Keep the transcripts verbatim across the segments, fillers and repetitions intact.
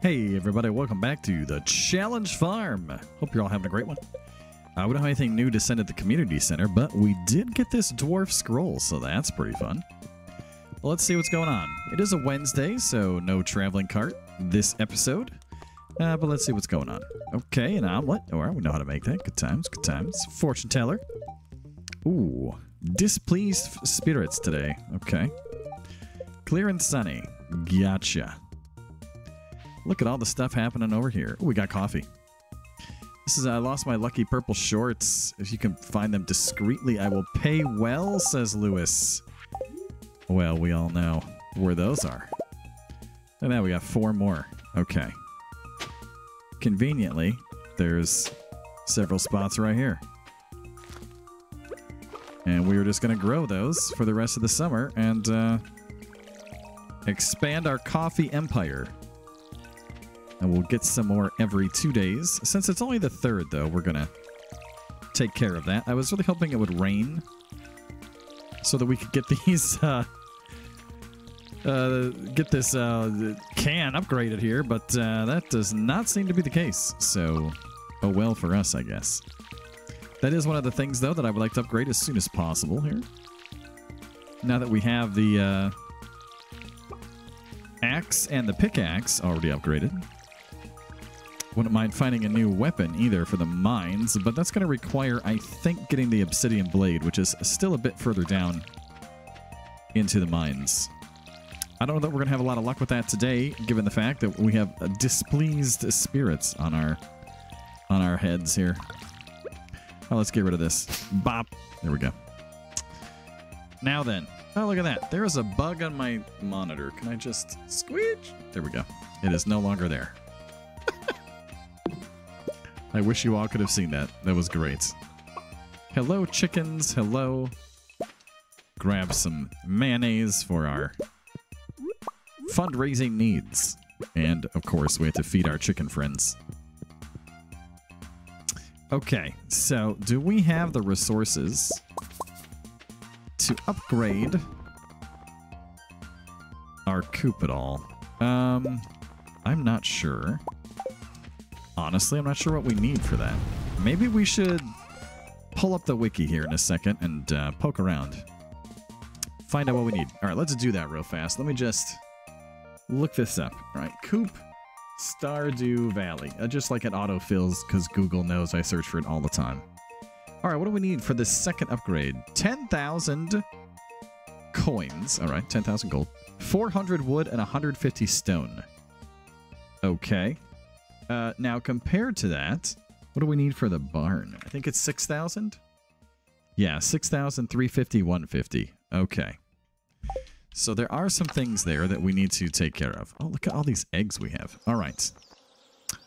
Hey everybody, welcome back to the Challenge Farm. Hope you're all having a great one. Uh, we don't have anything new to send at the community center, but we did get this dwarf scroll, so that's pretty fun. Well, let's see what's going on. It is a Wednesday, so no traveling cart this episode. Uh, but let's see what's going on. Okay, an omelet. All right, we know how to make that. Good times, good times. Fortune teller. Ooh, displeased spirits today. Okay. Clear and sunny. Gotcha. Look at all the stuff happening over here. Ooh, we got coffee. This is, I lost my lucky purple shorts. If you can find them discreetly, I will pay well, says Lewis. Well, we all know where those are. Look at that, we got four more. Okay. Conveniently, there's several spots right here. And we are just going to grow those for the rest of the summer and uh, expand our coffee empire. And we'll get some more every two days. Since it's only the third, though, we're going to take care of that. I was really hoping it would rain so that we could get these, uh, uh, get this uh, can upgraded here. But uh, that does not seem to be the case. So, oh well for us, I guess. That is one of the things, though, that I would like to upgrade as soon as possible here. Now that we have the uh, axe and the pickaxe already upgraded. Wouldn't mind finding a new weapon either for the mines, but that's going to require, I think, getting the obsidian blade, which is still a bit further down into the mines. I don't know that we're going to have a lot of luck with that today, given the fact that we have uh, displeased spirits on our on our heads here. Oh, let's get rid of this. Bop. There we go. Now then. Oh, look at that. There is a bug on my monitor. Can I just squeeze? There we go. It is no longer there. I wish you all could have seen that. That was great. Hello, chickens. Hello. Grab some mayonnaise for our fundraising needs. And, of course, we have to feed our chicken friends. Okay, so do we have the resources to upgrade our coop at all? Um, I'm not sure. Honestly, I'm not sure what we need for that. Maybe we should pull up the wiki here in a second and uh, poke around. Find out what we need. All right, let's do that real fast. Let me just look this up. All right, Coop Stardew Valley. Uh, just like it autofills because Google knows I search for it all the time. All right, what do we need for this second upgrade? ten thousand coins. All right, ten thousand gold. four hundred wood and one hundred fifty stone. Okay. Uh, now, compared to that, what do we need for the barn? I think it's six thousand? Yeah, six thousand three hundred fifty, one hundred fifty. Okay. So there are some things there that we need to take care of. Oh, look at all these eggs we have. All right.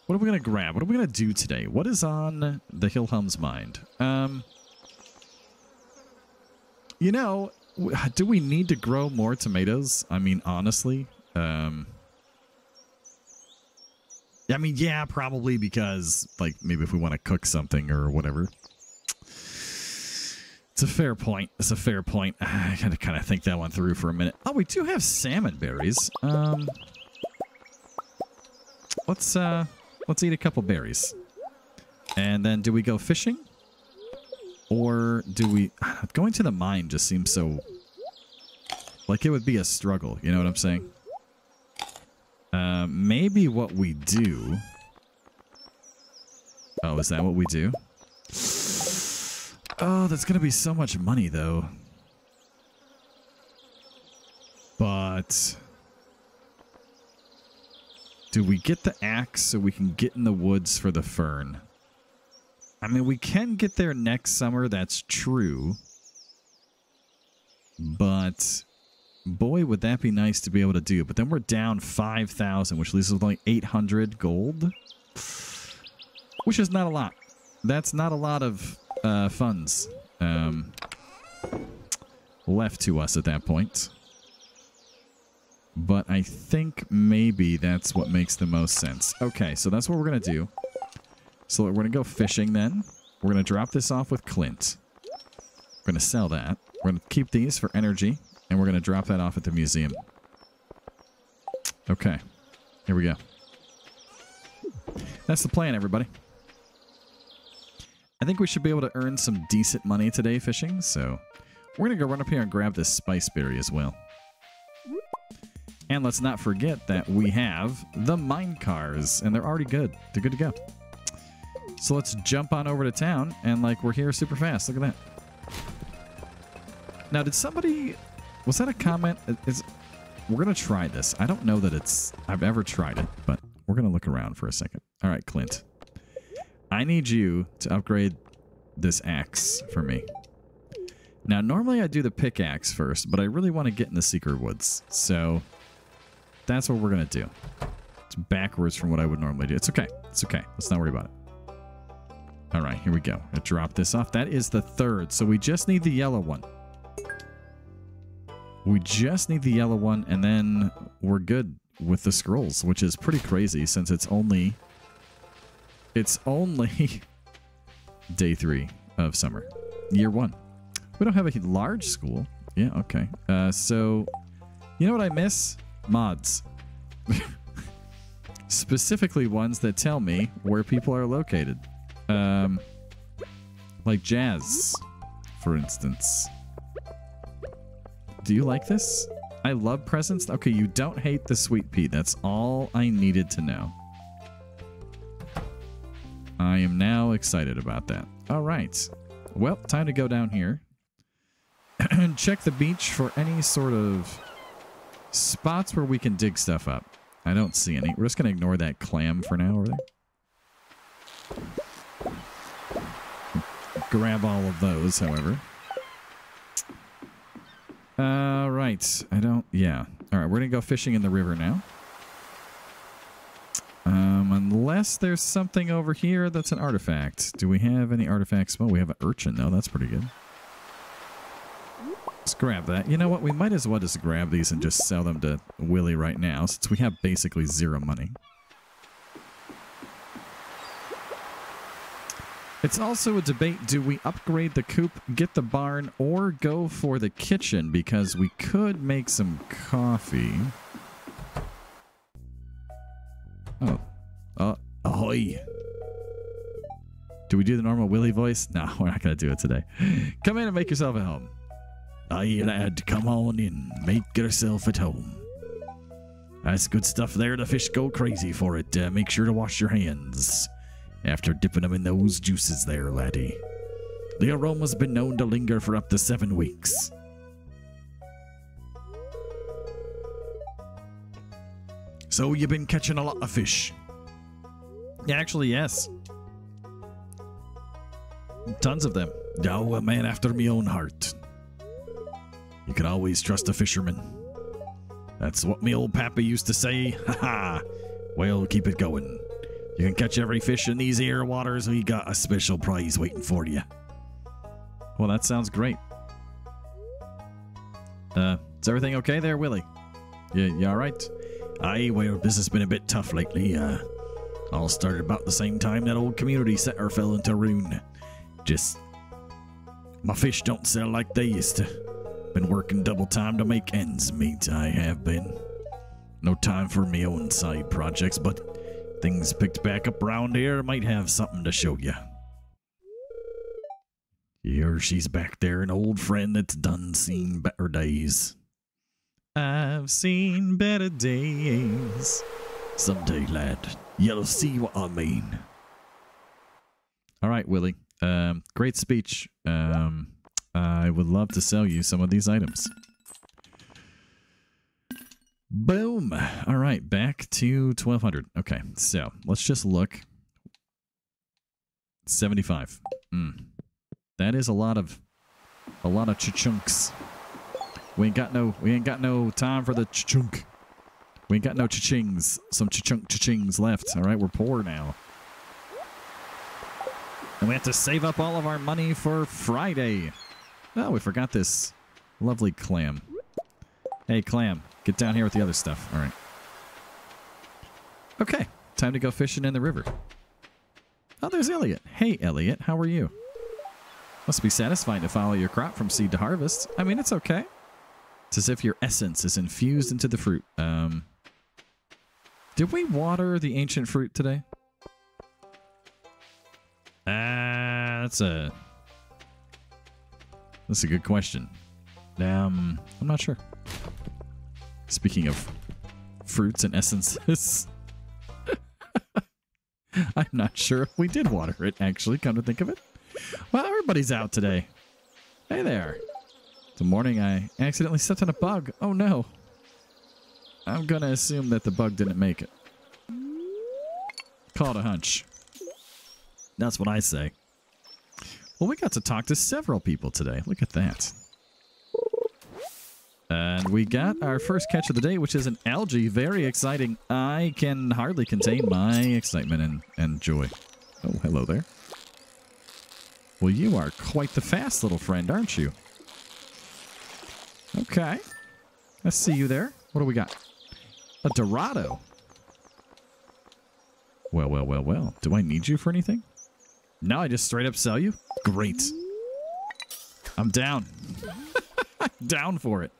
What are we going to grab? What are we going to do today? What is on the Hillhum's mind? Um, you know, do we need to grow more tomatoes? I mean, honestly, um... I mean, yeah, probably because, like, maybe if we want to cook something or whatever. It's a fair point. It's a fair point. I got to kind of think that one through for a minute. Oh, we do have salmon berries. Um, let's, uh, let's eat a couple berries. And then do we go fishing? Or do we... Going to the mine just seems so... Like, it would be a struggle. You know what I'm saying? Uh, maybe what we do... Oh, is that what we do? Oh, that's going to be so much money, though. But... Do we get the axe so we can get in the woods for the fern? I mean, we can get there next summer, that's true. But... Boy, would that be nice to be able to do. But then we're down five thousand, which leaves us with only eight hundred gold. Which is not a lot. That's not a lot of uh, funds um, left to us at that point. But I think maybe that's what makes the most sense. Okay, so that's what we're going to do. So we're going to go fishing then. We're going to drop this off with Clint. We're going to sell that. We're going to keep these for energy, and we're going to drop that off at the museum. Okay. Here we go. That's the plan, everybody. I think we should be able to earn some decent money today fishing, so we're going to go run up here and grab this spice berry as well. And let's not forget that we have the mine cars, and they're already good. They're good to go. So let's jump on over to town, and like we're here super fast. Look at that. Now, did somebody... Was that a comment? Is, we're going to try this. I don't know that it's... I've ever tried it, but we're going to look around for a second. All right, Clint. I need you to upgrade this axe for me. Now, normally I do the pickaxe first, but I really want to get in the secret woods, so... That's what we're going to do. It's backwards from what I would normally do. It's okay. It's okay. Let's not worry about it. All right, here we go. I drop this off. That is the third. So we just need the yellow one. We just need the yellow one, and then we're good with the scrolls, which is pretty crazy since it's only... It's only day three of summer. Year one. We don't have a large school. Yeah, okay. Uh, so, you know what I miss? Mods. Specifically ones that tell me where people are located. Um, like jazz, for instance. Do you like this? I love presents. Okay, you don't hate the sweet pea. That's all I needed to know. I am now excited about that. All right. Well, time to go down here. And check the beach for any sort of... spots where we can dig stuff up. I don't see any. We're just going to ignore that clam for now over there. Grab all of those, however. All right. I don't... Yeah. All right. We're going to go fishing in the river now. Um, unless there's something over here that's an artifact. Do we have any artifacts? Well, we have an urchin, though. That's pretty good. Grab that. You know what? We might as well just grab these and just sell them to Willie right now since we have basically zero money. It's also a debate. Do we upgrade the coop, get the barn, or go for the kitchen? Because we could make some coffee. Oh. Uh, ahoy. Do we do the normal Willie voice? No, we're not going to do it today. Come in and make yourself at home. Aye, lad, come on in. Make yourself at home. That's good stuff there. The fish go crazy for it. Uh, make sure to wash your hands after dipping them in those juices there, laddie. The aroma's been known to linger for up to seven weeks. So you've been catching a lot of fish? Actually, yes. Tons of them. Oh, a man after me own heart. You can always trust a fisherman. That's what me old pappy used to say. Ha ha. Well, keep it going. You can catch every fish in these here waters. We got a special prize waiting for you. Well, that sounds great. Uh, is everything okay there, Willie? Yeah, you, you all right? Aye, well, this has been a bit tough lately. Uh, all started about the same time that old community center fell into ruin. Just, my fish don't sell like they used to. Been working double time to make ends meet, I have been. No time for me own side projects, but things picked back up around here. Might have something to show you. Here she's back there, an old friend that's done seen better days. I've seen better days. Someday, lad, you'll see what I mean. All right, Willie. Um, great speech. Um... I would love to sell you some of these items. Boom. All right, back to twelve hundred. Okay, so let's just look. seventy-five. Mm. That is a lot of a lot of ch-chunks. We ain't got no we ain't got no time for the ch-chunk. We ain't got no ch-chings. Some ch-chunk ch-chings left. All right, we're poor now. And we have to save up all of our money for Friday. Oh, we forgot this lovely clam. Hey, clam, get down here with the other stuff. All right. Okay, time to go fishing in the river. Oh, there's Elliot. Hey, Elliot, how are you? Must be satisfying to follow your crop from seed to harvest. I mean, it's okay. It's as if your essence is infused into the fruit. Um, did we water the ancient fruit today? Ah, uh, that's a that's a good question. Um, I'm not sure. Speaking of fruits and essences, I'm not sure if we did water it. Actually, come to think of it. Well, everybody's out today. Hey there. The morning I accidentally stepped on a bug. Oh no. I'm going to assume that the bug didn't make it. Call it a hunch. That's what I say. Well, we got to talk to several people today. Look at that. And we got our first catch of the day, which is an algae. Very exciting. I can hardly contain my excitement and, and joy. Oh, hello there. Well, you are quite the fast little friend, aren't you? Okay. I see you there. What do we got? A Dorado. Well, well, well, well. Do I need you for anything? No, I just straight up sell you? Great. I'm down. I'm down for it.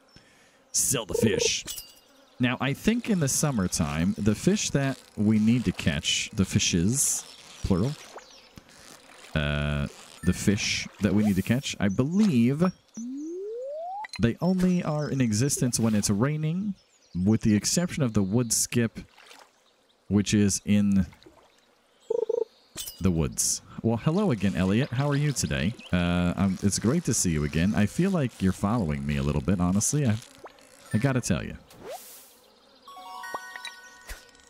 Sell the fish. Now, I think in the summertime, the fish that we need to catch, the fishes, plural, uh, the fish that we need to catch, I believe... they only are in existence when it's raining, with the exception of the wood skip, which is in the woods. Well, hello again, Elliot. How are you today? Uh, I'm, it's great to see you again. I feel like you're following me a little bit, honestly. I, I gotta tell you.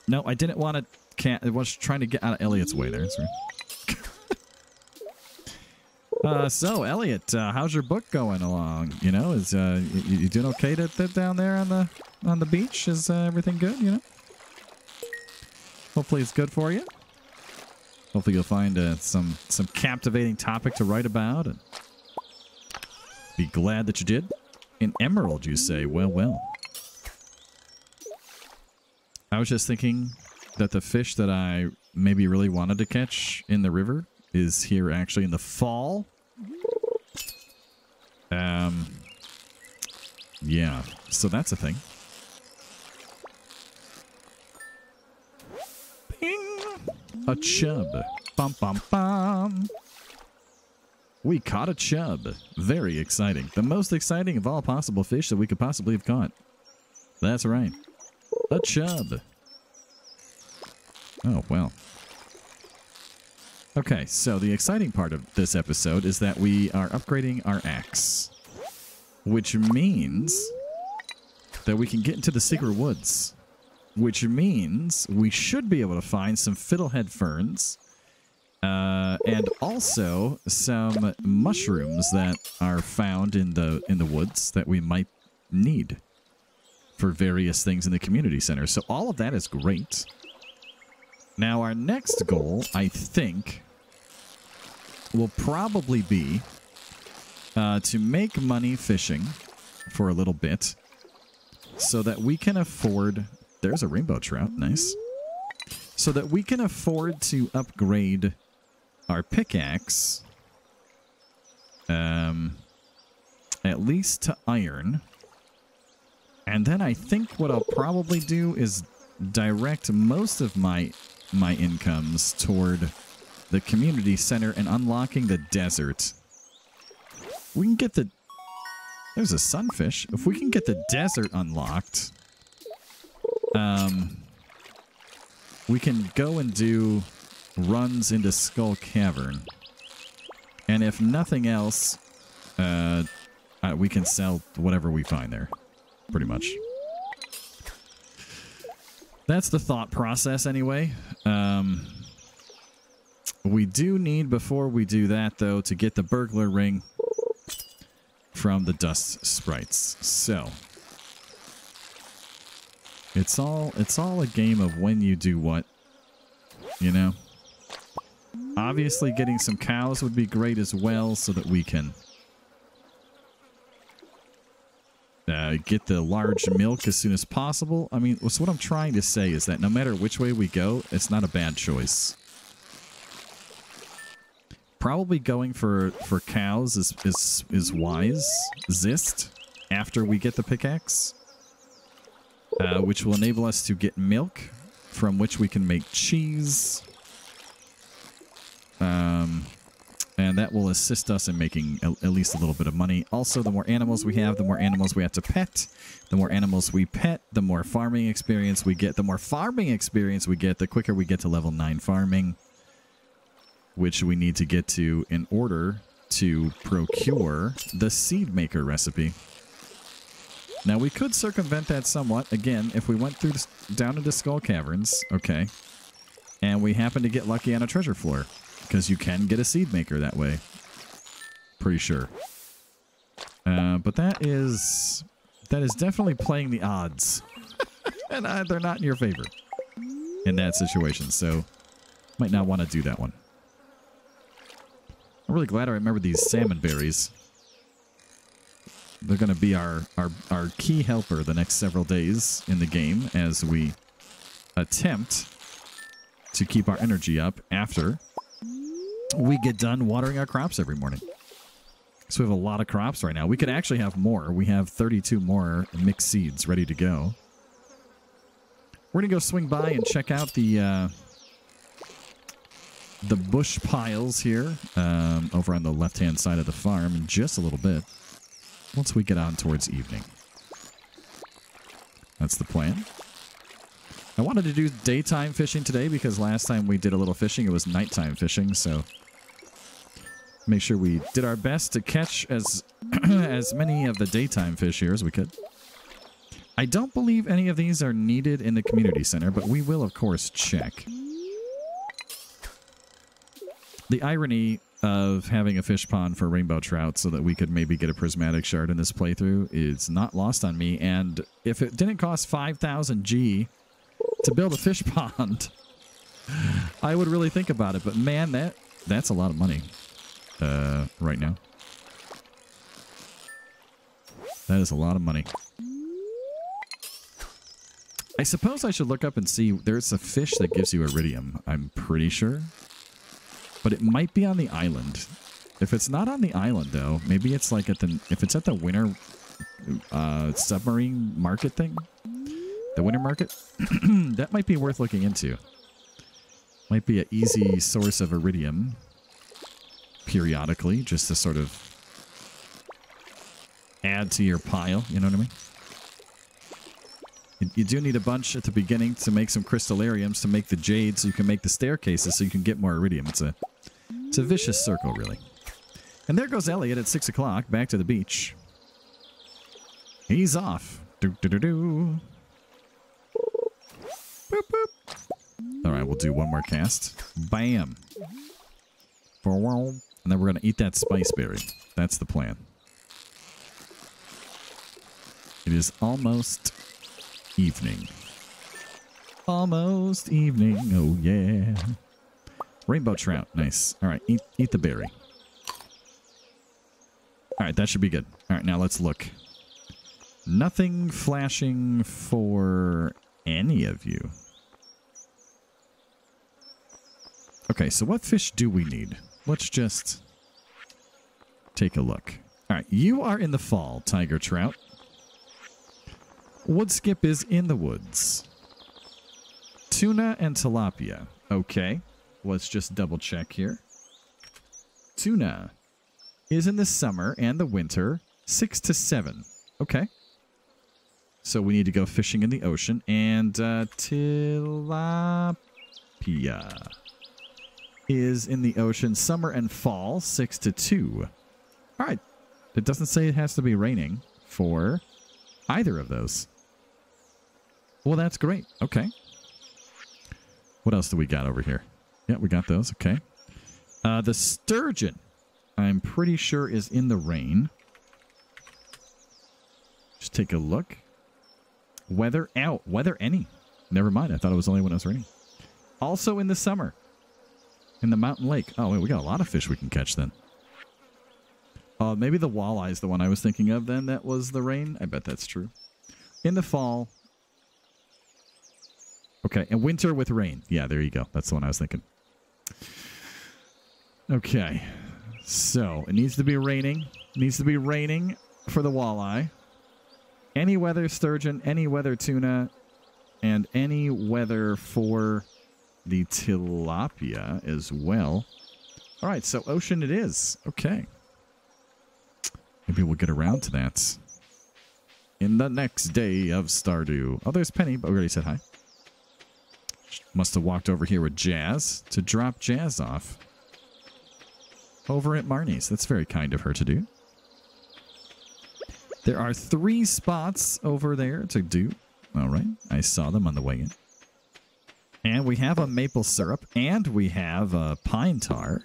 No, I didn't want to... Can't, I was trying to get out of Elliot's way there. Sorry. Uh, so, Elliot, uh, how's your book going along? You know, is uh, you, you doing okay to, to down there on the on the beach? Is uh, everything good? You know, hopefully it's good for you. Hopefully you'll find uh, some some captivating topic to write about and be glad that you did. An emerald, you say? Well, well. I was just thinking that the fish that I maybe really wanted to catch in the river is here actually in the fall. Um, yeah, so that's a thing. Ping! A chub. Bum, bum, bum. We caught a chub. Very exciting. The most exciting of all possible fish that we could possibly have caught. That's right. A chub. Oh, well. Okay, so the exciting part of this episode is that we are upgrading our axe, which means that we can get into the secret woods, which means we should be able to find some fiddlehead ferns uh, and also some mushrooms that are found in the in the woods that we might need for various things in the community center. So all of that is great. Now, our next goal, I think, will probably be uh, to make money fishing for a little bit so that we can afford... There's a rainbow trout. Nice. So that we can afford to upgrade our pickaxe um, at least to iron. And then I think what I'll probably do is direct most of my... my incomes toward the community center and unlocking the desert. We can get the... There's a sunfish. If we can get the desert unlocked, um, we can go and do runs into Skull Cavern. And if nothing else, uh, uh, we can sell whatever we find there, pretty much. That's the thought process anyway. Um, we do need, before we do that, though, to get the burglar ring from the dust sprites. So, it's all, it's all a game of when you do what, you know? Obviously, getting some cows would be great as well so that we can Uh, get the large milk as soon as possible. I mean, so what I'm trying to say is that no matter which way we go, it's not a bad choice. Probably going for for cows is is is wise. Zist after we get the pickaxe, uh, which will enable us to get milk, from which we can make cheese. Um, and that will assist us in making a, at least a little bit of money. Also, the more animals we have, the more animals we have to pet. The more animals we pet, the more farming experience we get. The more farming experience we get, the quicker we get to level nine farming, which we need to get to in order to procure the seed maker recipe. Now, we could circumvent that somewhat. Again, if we went through this, down into Skull Caverns, okay, and we happen to get lucky on a treasure floor, because you can get a seed maker that way. Pretty sure. Uh, but that is, that is definitely playing the odds. And uh, they're not in your favor in that situation, so might not want to do that one. I'm really glad I remember these salmon berries. They're going to be our, our, our key helper the next several days in the game as we attempt to keep our energy up after we get done watering our crops every morning. So we have a lot of crops right now. We could actually have more. We have thirty-two more mixed seeds ready to go. We're going to go swing by and check out the... Uh, the bush piles here um, over on the left-hand side of the farm in just a little bit once we get on towards evening. That's the plan. I wanted to do daytime fishing today because last time we did a little fishing, it was nighttime fishing, so make sure we did our best to catch as, as many of the daytime fish here as we could. I don't believe any of these are needed in the community center, but we will, of course, check. The irony of having a fish pond for rainbow trout so that we could maybe get a prismatic shard in this playthrough is not lost on me. And if it didn't cost five thousand G to build a fish pond, I would really think about it. But man, that that's a lot of money uh, right now. That is a lot of money. I suppose I should look up and see. There's a fish that gives you iridium, I'm pretty sure. But it might be on the island. If it's not on the island, though, maybe it's like at the... If it's at the winter uh, submarine market thing, the winter market, that might be worth looking into. Might be an easy source of iridium periodically, just to sort of add to your pile, you know what I mean? You do need a bunch at the beginning to make some crystallariums, to make the jade, so you can make the staircases, so you can get more iridium. It's a, it's a vicious circle, really. And there goes Elliot at six o'clock, back to the beach. He's off. Do-do-do-do. Boop, boop. All right, we'll do one more cast. Bam. And then we're going to eat that spice berry. That's the plan. It is almost... evening. Almost evening. Oh, yeah. Rainbow trout. Nice. All right. Eat, eat the berry. All right. That should be good. All right. Now let's look. Nothing flashing for any of you. Okay. So what fish do we need? Let's just take a look. All right. You are in the fall, tiger trout. Woodskip is in the woods. Tuna and tilapia. Okay. Let's just double check here. Tuna is in the summer and the winter, six to seven. Okay. So we need to go fishing in the ocean. And uh, tilapia is in the ocean, summer and fall, six to two. All right. It doesn't say it has to be raining for either of those. Well, that's great. Okay. What else do we got over here? Yeah, we got those. Okay. Uh, the sturgeon, I'm pretty sure, is in the rain. Just take a look. Weather out. Weather any. Never mind. I thought it was only when it was raining. Also in the summer. In the mountain lake. Oh, wait. We got a lot of fish we can catch then. Uh, maybe the walleye is the one I was thinking of then. That was the rain. I bet that's true. In the fall... Okay, and winter with rain. Yeah, there you go. That's the one I was thinking. Okay. So, it needs to be raining. It needs to be raining for the walleye. Any weather sturgeon, any weather tuna, and any weather for the tilapia as well. All right, so ocean it is. Okay. Maybe we'll get around to that in the next day of Stardew. Oh, there's Penny, but we already said hi. Must have walked over here with Jazz to drop Jazz off over at Marnie's. That's very kind of her to do. There are three spots over there to do. All right. I saw them on the way in. And we have a maple syrup. And we have a pine tar.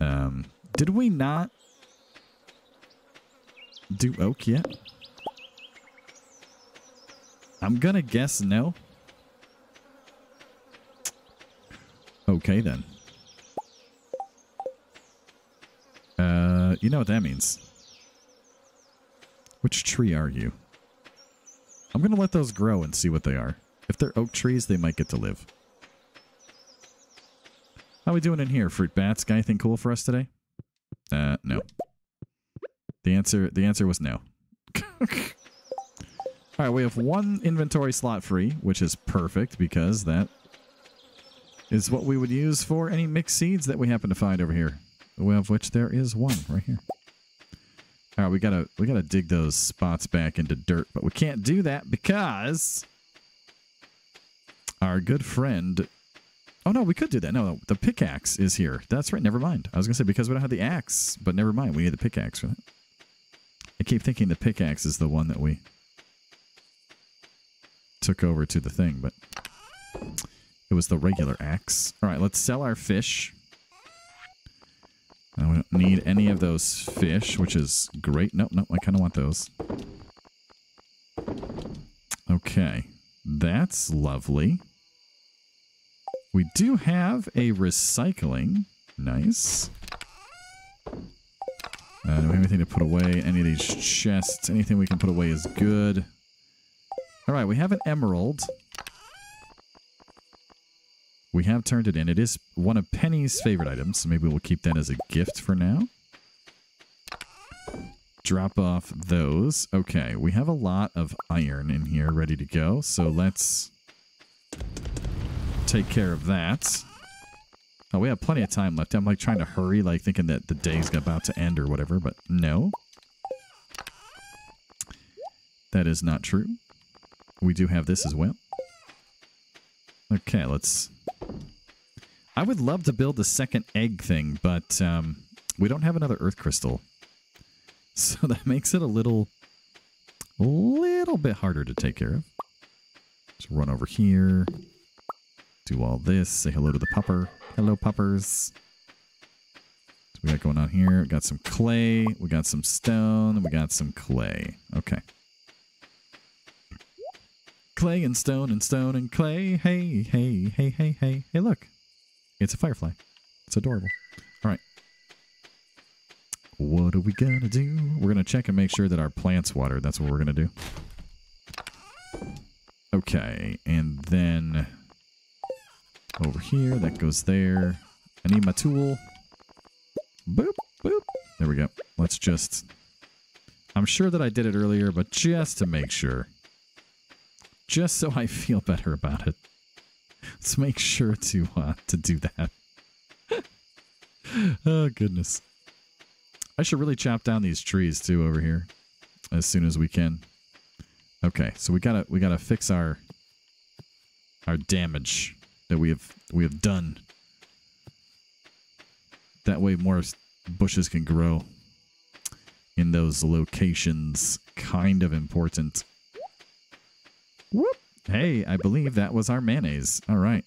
Um, did we not do oak yet? I'm going to guess no. Okay, then. Uh, you know what that means. Which tree are you? I'm going to let those grow and see what they are. If they're oak trees, they might get to live. How are we doing in here, fruit bats? Got anything cool for us today? Uh, no. The answer, the answer was no. All right, we have one inventory slot free, which is perfect because that is what we would use for any mixed seeds that we happen to find over here. Of which there is one right here. All right, we gotta we gotta dig those spots back into dirt, but we can't do that because our good friend. Oh no, we could do that. No, no, the pickaxe is here. That's right. Never mind. I was gonna say because we don't have the axe, but never mind. We need the pickaxe for that. I keep thinking the pickaxe is the one that we took over to the thing, but it was the regular axe. All right, let's sell our fish. I don't need any of those fish, which is great. Nope, nope, I kind of want those. Okay, that's lovely. We do have a recycling. Nice. Uh, do we have anything to put away? Any of these chests? Anything we can put away is good. All right, we have an emerald. We have turned it in. It is one of Penny's favorite items, so maybe we'll keep that as a gift for now. Drop off those. Okay, we have a lot of iron in here ready to go, so let's take care of that. Oh, we have plenty of time left. I'm like trying to hurry, like thinking that the day's about to end or whatever, but no. That is not true. We do have this as well. Okay, let's... I would love to build the second egg thing, but um, we don't have another earth crystal. So that makes it a little, little bit harder to take care of. Just run over here. Do all this. Say hello to the pupper. Hello, puppers. What we got going on here? We got some clay. We got some stone. And we got some clay. Okay. Clay and stone and stone and clay. Hey, hey, hey, hey, hey. Hey, look. It's a firefly. It's adorable. All right. What are we going to do? We're going to check and make sure that our plant's watered. That's what we're going to do. Okay. And then over here, that goes there. I need my tool. Boop, boop. There we go. Let's just... I'm sure that I did it earlier, but just to make sure. Just so I feel better about it. Let's make sure to uh, to do that. Oh, goodness. I should really chop down these trees, too, over here as soon as we can. Okay, so we gotta we gotta fix our our damage that we have we have done. That way more bushes can grow in those locations. Kind of important. Whoop. Hey, I believe that was our mayonnaise. All right.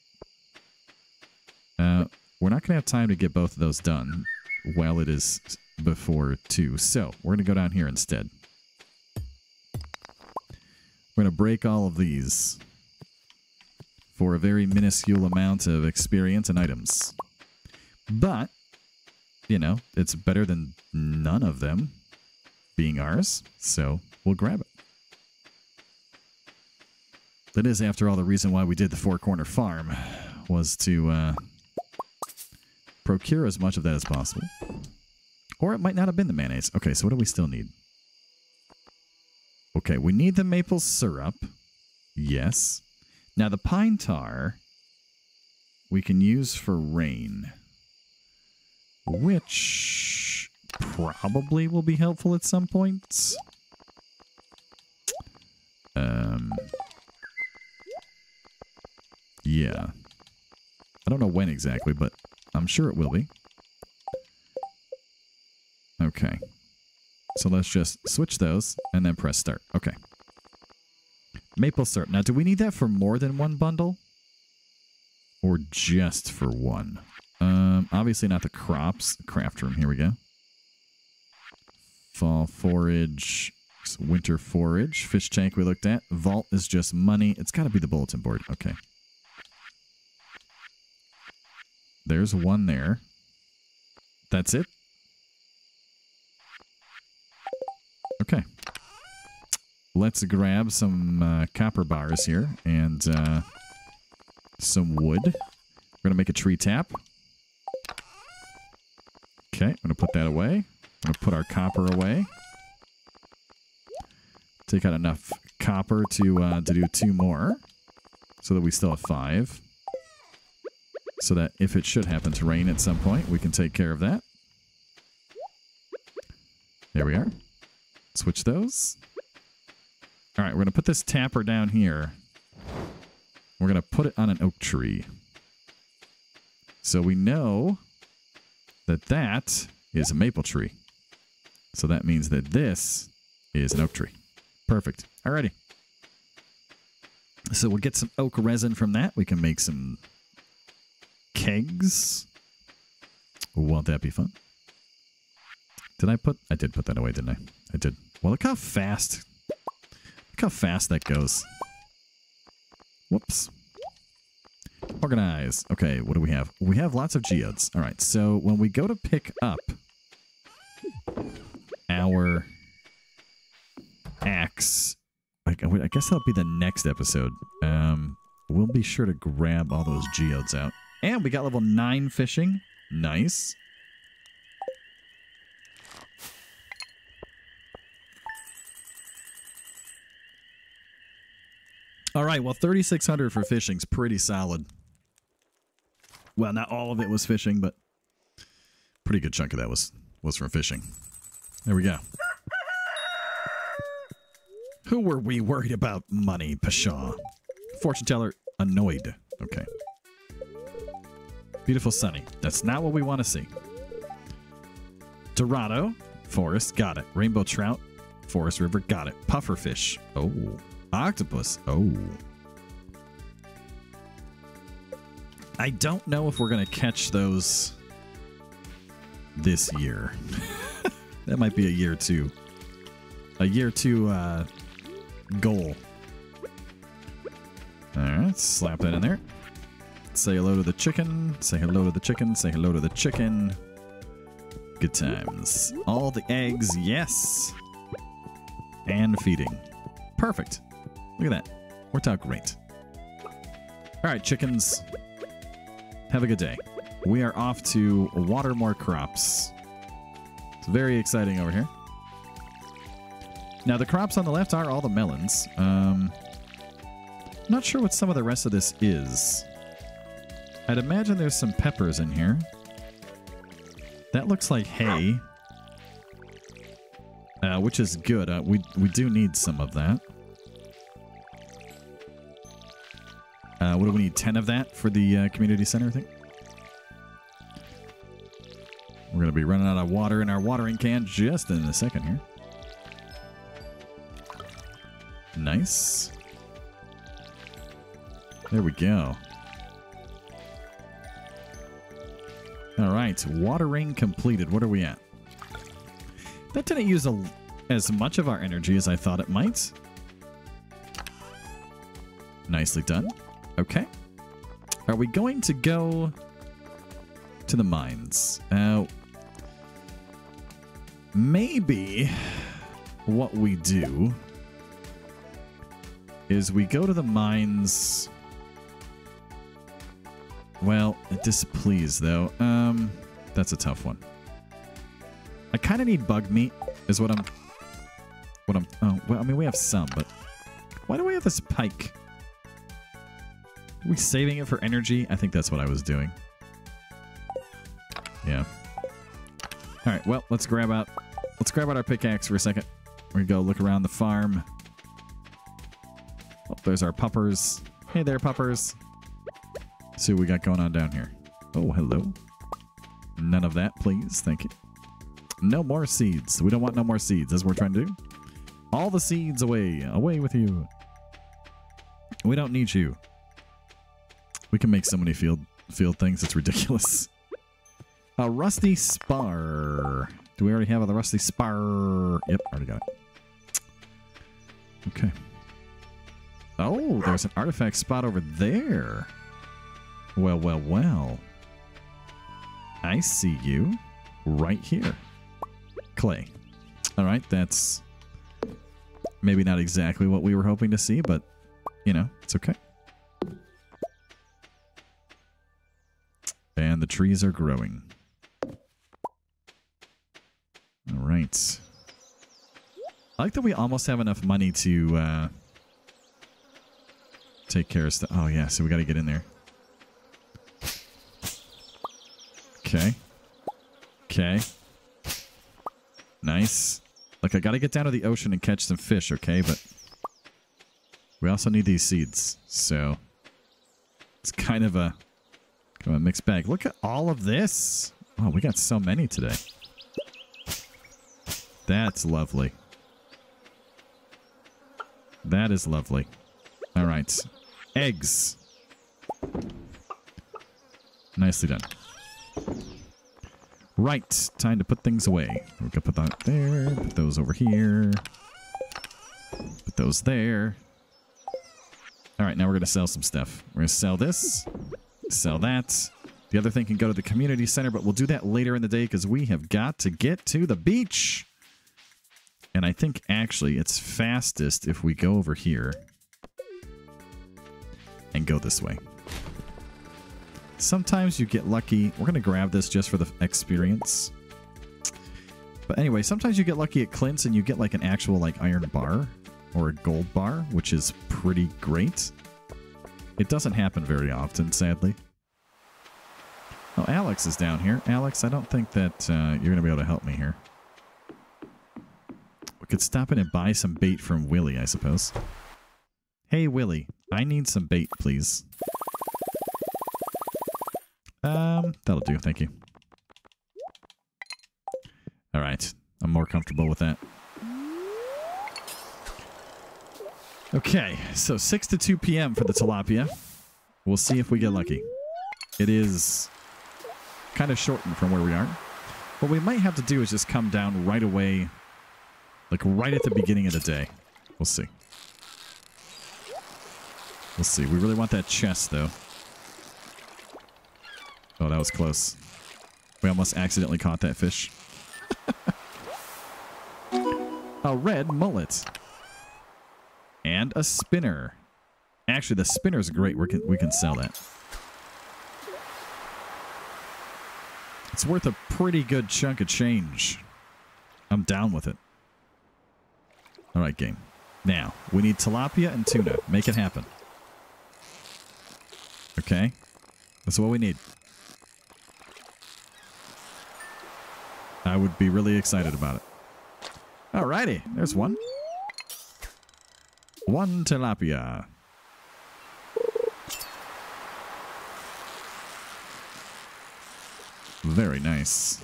Uh, we're not going to have time to get both of those done while it is before two. So we're going to go down here instead. We're going to break all of these for a very minuscule amount of experience and items. But, you know, it's better than none of them being ours. So we'll grab it. That is, after all, the reason why we did the Four Corner Farm was to uh, Procure as much of that as possible. Or it might not have been the mayonnaise. Okay, so what do we still need? Okay, we need the maple syrup. Yes. Now the pine tar we can use for rain, which probably will be helpful at some point. Um, yeah. I don't know when exactly, but I'm sure it will be. Okay. So let's just switch those and then press start. Okay. Maple syrup. Now, do we need that for more than one bundle? Or just for one? Um, obviously not the crops. Craft room. Here we go. Fall forage. Winter forage. Fish tank we looked at. Vault is just money. It's got to be the bulletin board. Okay. There's one there. That's it. Okay. Let's grab some uh, copper bars here and uh, some wood. We're going to make a tree tap. Okay, I'm going to put that away. I'm going to put our copper away. Take out enough copper to, uh, to do two more so that we still have five. So that if it should happen to rain at some point, we can take care of that. There we are. Switch those. All right, we're going to put this tapper down here. We're going to put it on an oak tree. So we know that that is a maple tree. So that means that this is an oak tree. Perfect. All righty. So we'll get some oak resin from that. We can make some kegs. Won't that be fun? Did I put... I did put that away, didn't I? I did. Well, look how fast... Look how fast that goes. Whoops. Organize. Okay, what do we have? We have lots of geodes. All right, so when we go to pick up our axe... I guess that'll be the next episode. Um, we'll be sure to grab all those geodes out. And we got level nine fishing. Nice. All right, well, thirty-six hundred for fishing's pretty solid. Well, not all of it was fishing, but pretty good chunk of that was was from fishing. There we go. Who were we worried about? Money, pshaw. Fortune teller annoyed. Okay. Beautiful sunny. That's not what we want to see. Dorado, forest, got it. Rainbow trout, forest river, got it. Pufferfish. Oh. Octopus. Oh. I don't know if we're going to catch those this year. That might be a year two. A year two uh, goal. All right. Slap that in there. Say hello to the chicken. Say hello to the chicken. Say hello to the chicken. Good times. All the eggs. Yes. And feeding. Perfect. Look at that. Worked out great. All right, chickens. Have a good day. We are off to water more crops. It's very exciting over here. Now, the crops on the left are all the melons. Um, not sure what some of the rest of this is. I'd imagine there's some peppers in here. That looks like hay. Uh, which is good. Uh, we, we do need some of that. Uh, what do we need? ten of that for the uh, community center thing? We're going to be running out of water in our watering can just in a second here. Nice. There we go. All right. Watering completed. What are we at? That didn't use a, as much of our energy as I thought it might. Nicely done. Okay. Are we going to go to the mines? Uh, maybe what we do is we go to the mines Well, it displeased, though. Um, that's a tough one. I kind of need bug meat, is what I'm... What I'm... Oh, well, I mean, we have some, but... Why do we have this pike? Are we saving it for energy? I think that's what I was doing. Yeah. Alright, well, let's grab out... Let's grab out our pickaxe for a second. We're going to go look around the farm. Oh, there's our puppers. Hey there, puppers. Let's see what we got going on down here. Oh, hello. None of that, please. Thank you. No more seeds. We don't want no more seeds. That's what we're trying to do. All the seeds away. Away with you. We don't need you. We can make so many field field things. It's ridiculous. A rusty spar. Do we already have the rusty spar? Yep, already got it. Okay. Oh, there's an artifact spot over there. Well, well, well. I see you. Right here. Clay. Alright, that's maybe not exactly what we were hoping to see, but, you know, it's okay. And the trees are growing. Alright. I like that we almost have enough money to uh, take care of stuff. Oh, yeah, so we got to get in there. Okay. Okay. Nice. Look, I gotta get down to the ocean and catch some fish, okay? But we also need these seeds, so it's kind of a, kind of a mixed bag. Look at all of this. Oh, we got so many today. That's lovely. That is lovely. All right. Eggs. Nicely done. Right, time to put things away. We can put that there, put those over here, put those there. All right, now we're going to sell some stuff. We're going to sell this, sell that. The other thing can go to the community center, but we'll do that later in the day because we have got to get to the beach. And I think actually it's fastest if we go over here and go this way. Sometimes you get lucky. We're going to grab this just for the experience. But anyway, sometimes you get lucky at Clint's and you get like an actual like iron bar or a gold bar, which is pretty great. It doesn't happen very often, sadly. Oh, Alex is down here. Alex, I don't think that uh, you're going to be able to help me here. We could stop in and buy some bait from Willie, I suppose. Hey, Willie, I need some bait, please. Um, that'll do. Thank you. All right. I'm more comfortable with that. Okay. So six to two p m for the tilapia. We'll see if we get lucky. It is kind of shortened from where we are. What we might have to do is just come down right away, like right at the beginning of the day. We'll see. We'll see. We really want that chest, though. Oh, that was close. We almost accidentally caught that fish. A red mullet. And a spinner. Actually, the spinner's great. We can, we can sell that. It's worth a pretty good chunk of change. I'm down with it. All right, game. Now, we need tilapia and tuna. Make it happen. Okay. That's what we need. I would be really excited about it. Alrighty, there's one. One tilapia. Very nice.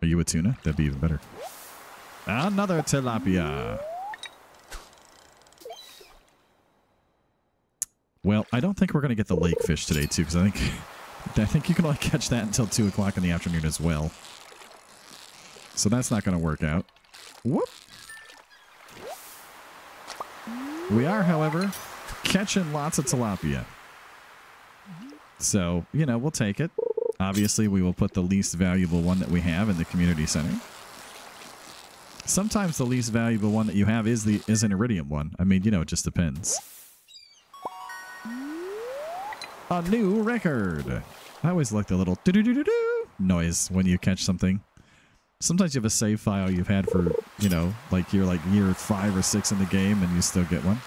Are you a tuna? That'd be even better. Another tilapia. Well, I don't think we're going to get the lake fish today, too, because I think... I think you can only catch that until two o'clock in the afternoon as well. So that's not going to work out. Whoop! We are, however, catching lots of tilapia. So, you know, we'll take it. Obviously, we will put the least valuable one that we have in the community center. Sometimes the least valuable one that you have is the is an iridium one. I mean, you know, it just depends. a new record. I always like the little do-do-do-do-do noise when you catch something. Sometimes you have a save file you've had for, you know, like you're like year five or six in the game and you still get one.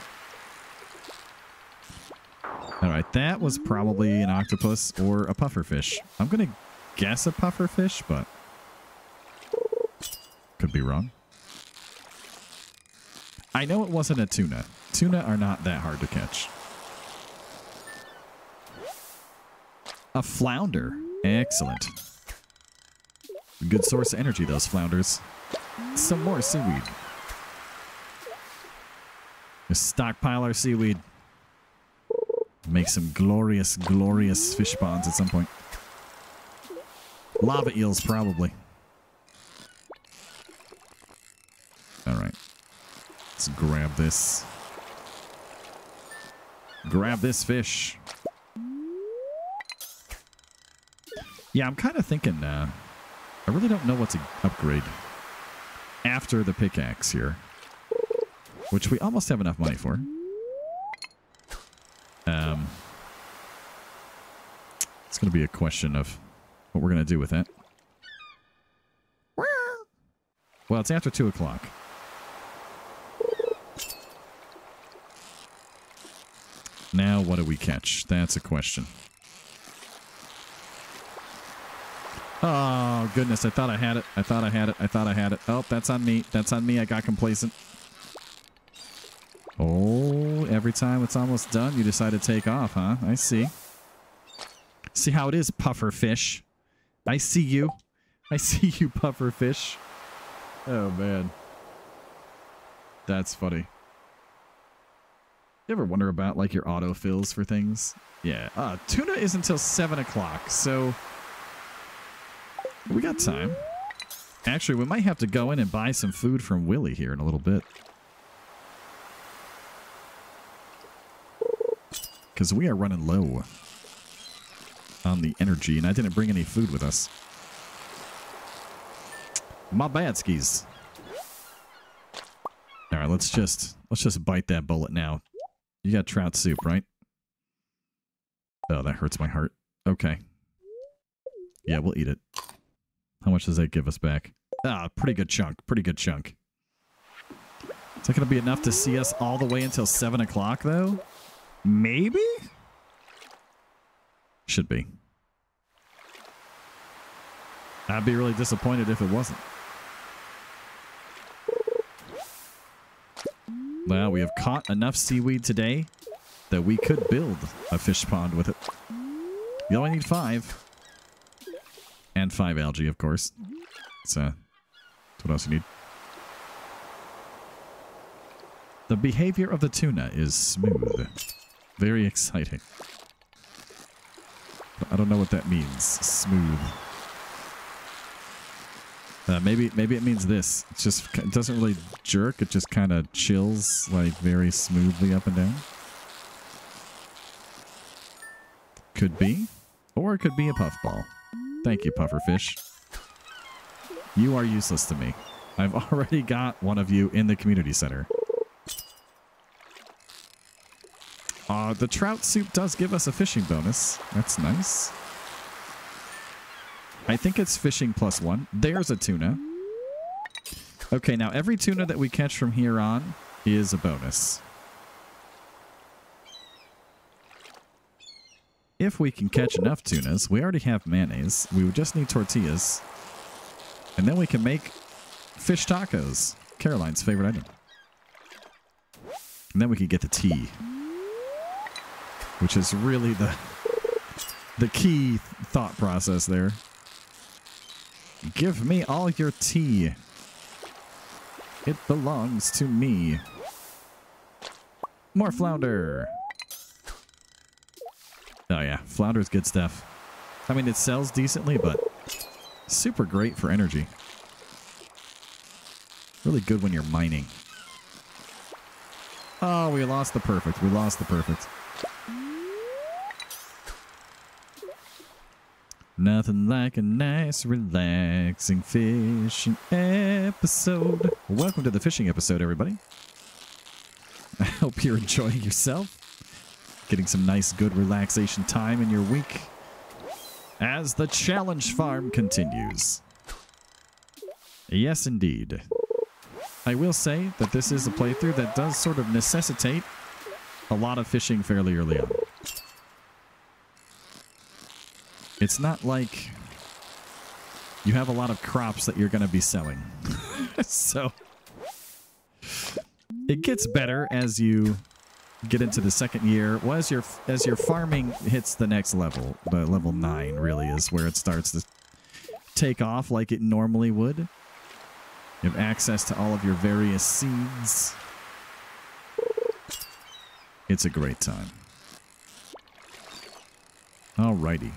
All right, that was probably an octopus or a pufferfish. I'm going to guess a pufferfish, but could be wrong. I know it wasn't a tuna. Tuna are not that hard to catch. A flounder. Excellent. Good source of energy, those flounders. Some more seaweed. Just stockpile our seaweed. Make some glorious, glorious fish ponds at some point. Lava eels, probably. All right. Let's grab this. Grab this fish. Yeah, I'm kind of thinking, uh, I really don't know what to upgrade after the pickaxe here, which we almost have enough money for. Um, it's going to be a question of what we're going to do with that. Well, it's after two o'clock. Now, what do we catch? That's a question. Oh, goodness. I thought I had it. I thought I had it. I thought I had it. Oh, that's on me. That's on me. I got complacent. Oh, every time it's almost done, you decide to take off, huh? I see. See how it is, pufferfish. I see you. I see you, pufferfish. Oh, man. That's funny. You ever wonder about, like, your autofills for things? Yeah. Uh, tuna is until seven o'clock, so we got time. Actually, we might have to go in and buy some food from Willie here in a little bit, because we are running low on the energy, and I didn't bring any food with us. My bad, skis. All right, let's just let's just bite that bullet now. You got trout soup, right? Oh, that hurts my heart. Okay. Yeah, we'll eat it. How much does that give us back? Ah, pretty good chunk. Pretty good chunk. Is that going to be enough to see us all the way until seven o'clock, though? Maybe? Should be. I'd be really disappointed if it wasn't. Well, we have caught enough seaweed today that we could build a fish pond with it. You only need five. And five algae, of course. So, that's what else you need. The behavior of the tuna is smooth. Very exciting. I don't know what that means. Smooth. Uh, maybe maybe it means this. It just it doesn't really jerk. It just kind of chills like very smoothly up and down. Could be, or it could be a puffball. Thank you, pufferfish. You are useless to me. I've already got one of you in the community center. Uh, the trout soup does give us a fishing bonus. That's nice. I think it's fishing plus one. There's a tuna. Okay, now every tuna that we catch from here on is a bonus. If we can catch enough tunas, we already have mayonnaise. We would just need tortillas. And then we can make fish tacos. Caroline's favorite item. And then we can get the tea, which is really the the key thought process there. Give me all your tea. It belongs to me. More flounder. Oh yeah, flounder's good stuff. I mean, it sells decently, but super great for energy. Really good when you're mining. Oh, we lost the perfect. We lost the perfect. Nothing like a nice, relaxing fishing episode. Welcome to the fishing episode, everybody. I hope you're enjoying yourself. getting some nice, good relaxation time in your week as the challenge farm continues. Yes, indeed. I will say that this is a playthrough that does sort of necessitate a lot of fishing fairly early on. It's not like you have a lot of crops that you're going to be selling. So it gets better as you get into the second year. Well, as your as your farming hits the next level, the level nine really is where it starts to take off like it normally would. You have access to all of your various seeds. It's a great time. Alrighty.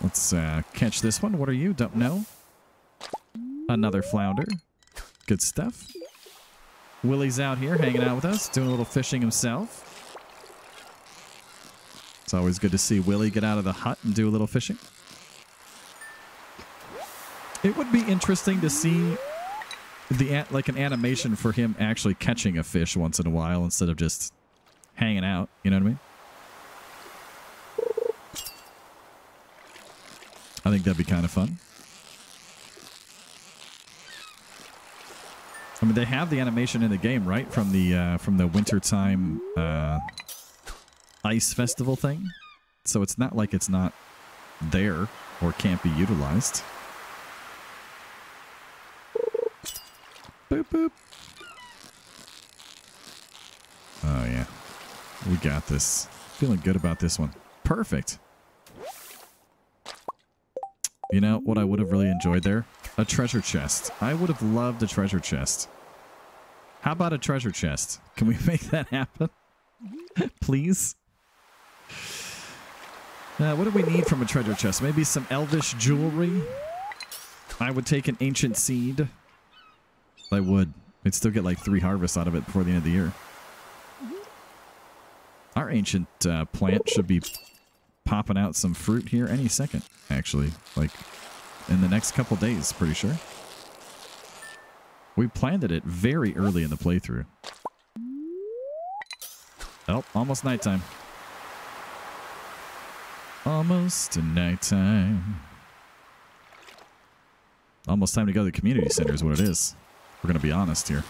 Let's uh, catch this one. What are you? Don't know. Another flounder. Good stuff. Willie's out here hanging out with us, doing a little fishing himself. It's always good to see Willie get out of the hut and do a little fishing. It would be interesting to see the like an animation for him actually catching a fish once in a while instead of just hanging out. You know what I mean? I think that'd be kind of fun. I mean, they have the animation in the game, right? From the uh, from the wintertime uh, ice festival thing. So it's not like it's not there or can't be utilized. Boop, boop. Oh, yeah. We got this. Feeling good about this one. Perfect. You know what I would have really enjoyed there? A treasure chest. I would have loved a treasure chest. How about a treasure chest? Can we make that happen? Please? Uh, what do we need from a treasure chest? Maybe some elvish jewelry? I would take an ancient seed. I would. I'd still get like three harvests out of it before the end of the year. Our ancient uh, plant should be popping out some fruit here any second, actually. Like, in the next couple days, pretty sure. We planted it very early in the playthrough. Oh, almost nighttime. Almost nighttime. Almost time to go to the community center is what it is. We're going to be honest here.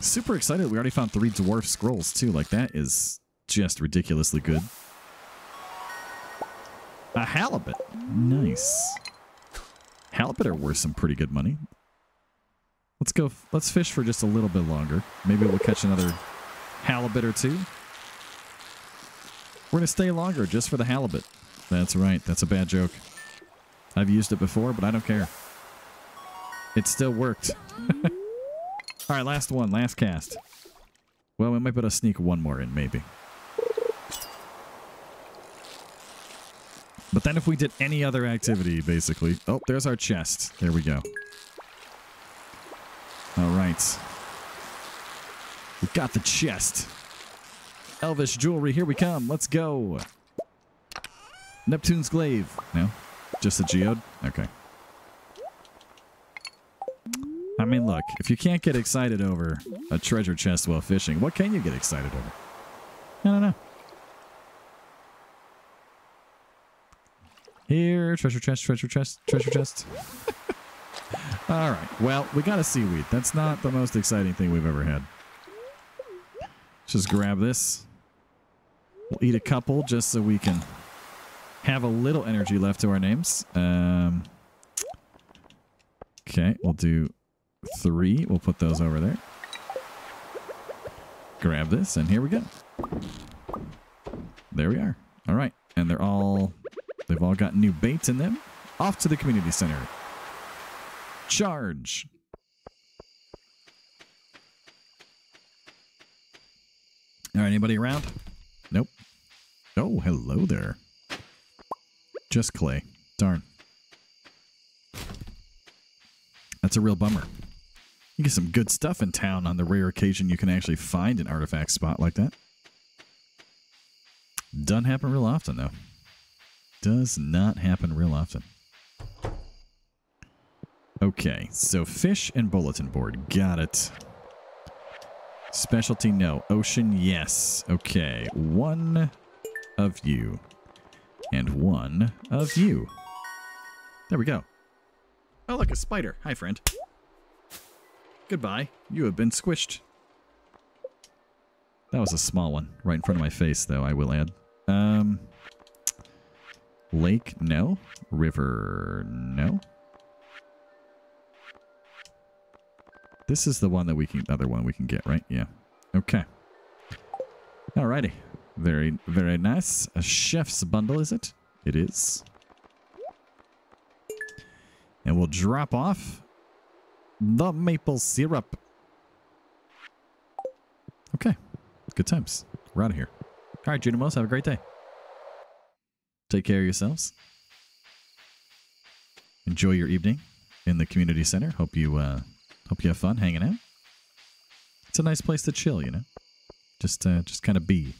Super excited. We already found three dwarf scrolls, too. Like, that is just ridiculously good. A halibut. Nice. Halibut are worth some pretty good money. Let's go. Let's fish for just a little bit longer. Maybe we'll catch another halibut or two. We're going to stay longer just for the halibut. That's right. That's a bad joke. I've used it before, but I don't care. It still worked. All right, last one, last cast. Well, we might be able to sneak one more in, maybe. But then if we did any other activity, basically. Oh, there's our chest. There we go. All right. We got the chest. Elvish jewelry, here we come. Let's go. Neptune's glaive. No? Just a geode? Okay. I mean, look, if you can't get excited over a treasure chest while fishing, what can you get excited over? I don't know. Here, treasure chest, treasure chest, treasure chest. All right. Well, we got a seaweed. That's not the most exciting thing we've ever had. Just grab this. We'll eat a couple just so we can have a little energy left to our names. Um, okay, we'll do three. We'll put those over there. Grab this, and here we go. There we are. All right, and they're all, they've all got new baits in them. Off to the community center. Charge. All right, anybody around? Nope. Oh, hello there. Just clay. Darn. That's a real bummer. You get some good stuff in town on the rare occasion you can actually find an artifact spot like that. Doesn't happen real often, though. Does not happen real often. Okay, so fish and bulletin board. Got it. Specialty, no. Ocean, yes. Okay. One of you. And one of you. There we go. Oh, look, a spider. Hi, friend. Goodbye. You have been squished. That was a small one. Right in front of my face, though, I will add. Um, lake, no. River, no. This is the one that we can, other one we can get, right? Yeah. Okay. Alrighty. Very, very nice. A chef's bundle, is it? It is. And we'll drop off the maple syrup. Okay. Good times. We're out of here. Alright, Junimos, have a great day. Take care of yourselves. Enjoy your evening in the community center. Hope you, uh, Hope you have fun hanging out. It's a nice place to chill, you know. Just uh, just kind of be.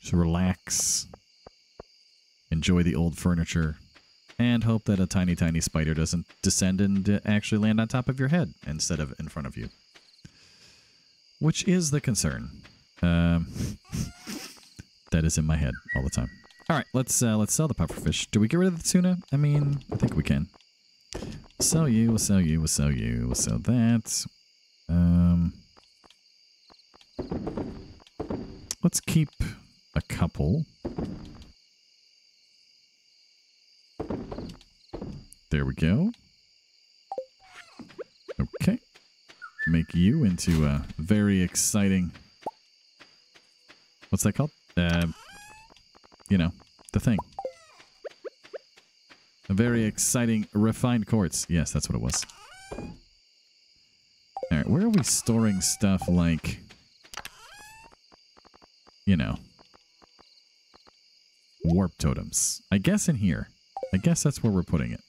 Just relax. Enjoy the old furniture. And hope that a tiny, tiny spider doesn't descend and actually land on top of your head instead of in front of you. Which is the concern. Um, that is in my head all the time. All right, let's, uh, let's sell the pufferfish. Do we get rid of the tuna? I mean, I think we can. We'll sell you, we'll sell you, we'll sell you, we'll sell that. Um, let's keep a couple. There we go. Okay. Make you into a very exciting... What's that called? Uh, you know, the thing. A very exciting refined quartz. Yes, that's what it was. Alright, where are we storing stuff like... You know. Warp totems. I guess in here. I guess that's where we're putting it.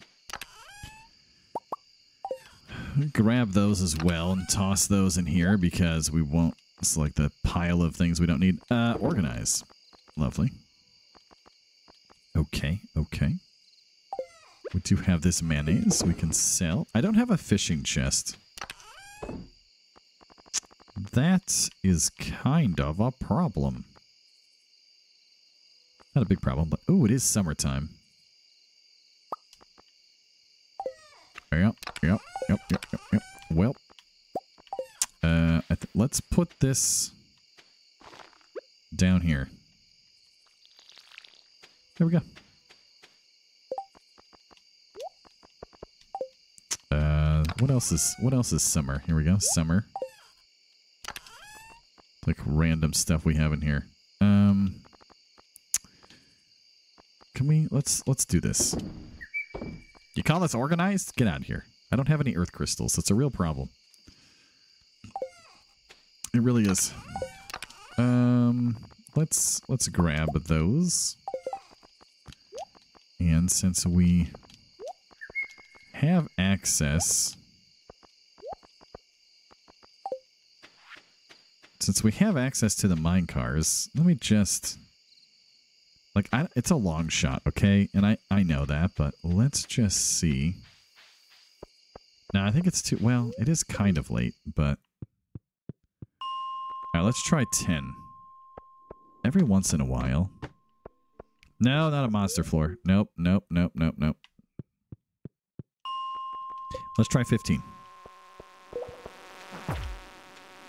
Grab those as well and toss those in here because we won't... It's like the pile of things we don't need. Uh, organize. Lovely. Okay, okay. We do have this mayonnaise we can sell. I don't have a fishing chest. That is kind of a problem. Not a big problem, but... Oh, it is summertime. Yep, yep, yep, yep, yep, yep. Well, uh, I th let's put this down here. There we go. What else is what else is summer? Here we go, summer. Like random stuff we have in here. Um, can we let's let's do this. You call this organized? Get out of here! I don't have any earth crystals. It's a real problem. It really is. Um, let's let's grab those. And since we have access. Since we have access to the mine cars, let me just... Like, I, it's a long shot, okay? And I, I know that, but let's just see. Now, I think it's too... Well, it is kind of late, but... Alright, let's try ten. Every once in a while. No, not a monster floor. Nope, nope, nope, nope, nope. Let's try fifteen.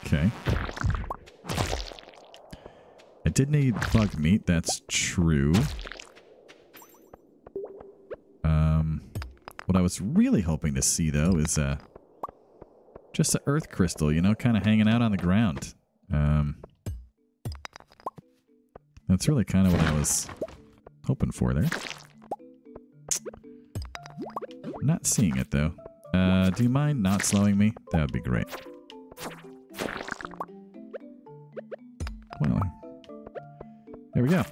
Okay. I did need bug meat, that's true. Um, what I was really hoping to see, though, is uh, just an earth crystal, you know, kind of hanging out on the ground. Um, that's really kind of what I was hoping for there. Not seeing it, though. Uh, do you mind not slowing me? That would be great. Well, there we go.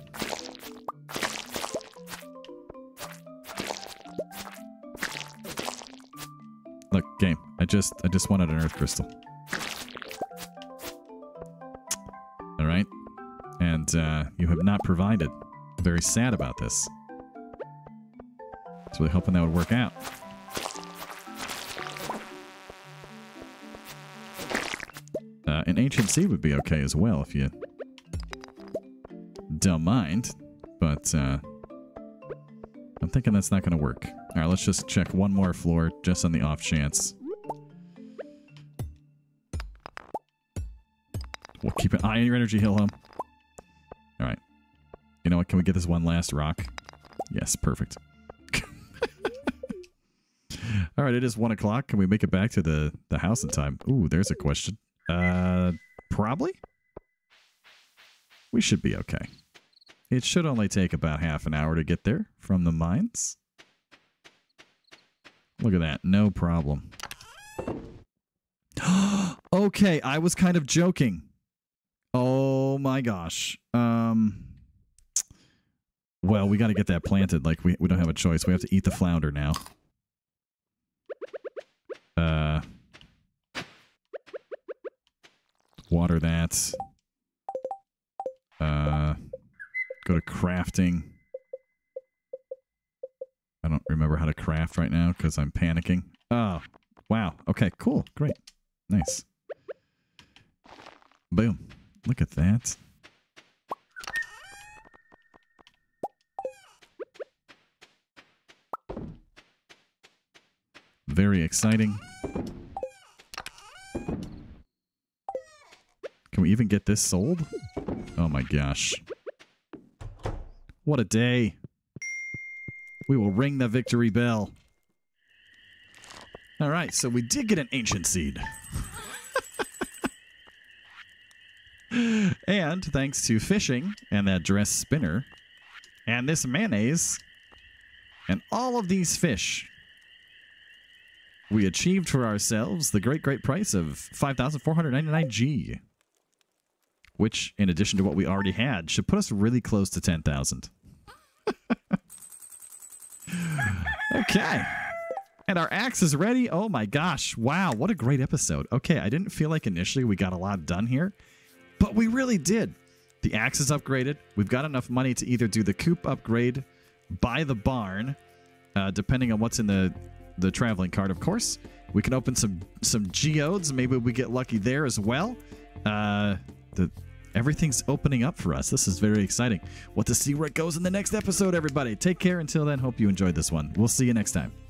Look, game. I just, I just wanted an earth crystal. All right, and uh, you have not provided. Very sad about this. I was really hoping that would work out. an ancient sea would be okay as well if you don't mind. But uh, I'm thinking that's not going to work. All right, let's just check one more floor just on the off chance. We'll keep an eye on your energy, Hill Home. All right. You know what? Can we get this one last rock? Yes, perfect. All right, it is one o'clock. Can we make it back to the, the house in time? Ooh, there's a question. Uh, probably? We should be okay. It should only take about half an hour to get there from the mines. Look at that. No problem. Okay, I was kind of joking. Oh my gosh. Um, well, we got to get that planted. Like, we, we don't have a choice. We have to eat the flounder now. Uh, water that. Uh, go to crafting. I don't remember how to craft right now because I'm panicking. Oh, wow. Okay, cool. Great. Nice. Boom. Look at that. Very exciting. Can we even get this sold? Oh my gosh. What a day. We will ring the victory bell. All right, so we did get an ancient seed. And thanks to fishing and that dress spinner and this mayonnaise and all of these fish, we achieved for ourselves the great, great price of five thousand four hundred ninety-nine G, which, in addition to what we already had, should put us really close to ten thousand. Okay. And our axe is ready. Oh my gosh. Wow. What a great episode. Okay. I didn't feel like initially we got a lot done here, but we really did. The axe is upgraded. We've got enough money to either do the coop upgrade, buy the barn, uh, depending on what's in the... the traveling card, of course. We can open some some geodes. Maybe we get lucky there as well. Uh, the, everything's opening up for us. This is very exciting. We'll have to see where it goes in the next episode, everybody. Take care until then. Hope you enjoyed this one. We'll see you next time.